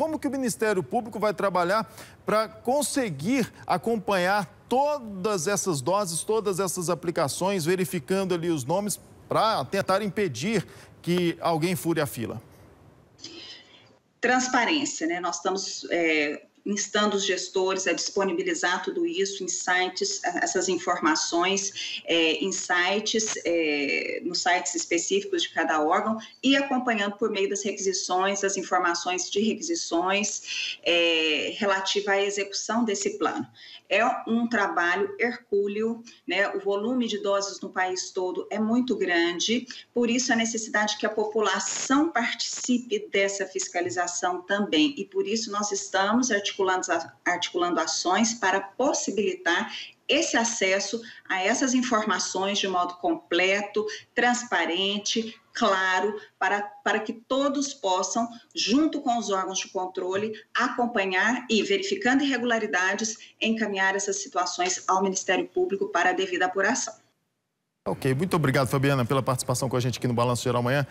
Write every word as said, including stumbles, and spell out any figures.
como que o Ministério Público vai trabalhar para conseguir acompanhar todas essas doses, todas essas aplicações, verificando ali os nomes para tentar impedir que alguém fure a fila? Transparência, né? Nós estamos é, instando os gestores a disponibilizar tudo isso em sites, essas informações é, em sites, é, nos sites específicos de cada órgão e acompanhando por meio das requisições, das informações de requisições é, relativa à execução desse plano. É um trabalho hercúleo, né? O volume de doses no país todo é muito grande, por isso a necessidade que a população participe dessa fiscalização também. E por isso nós estamos articulando, articulando ações para possibilitar esse acesso a essas informações de modo completo, transparente, claro, para, para que todos possam, junto com os órgãos de controle, acompanhar e, verificando irregularidades, encaminhar essas situações ao Ministério Público para a devida apuração. Ok, muito obrigado, Fabiana, pela participação com a gente aqui no Balanço Geral Manhã.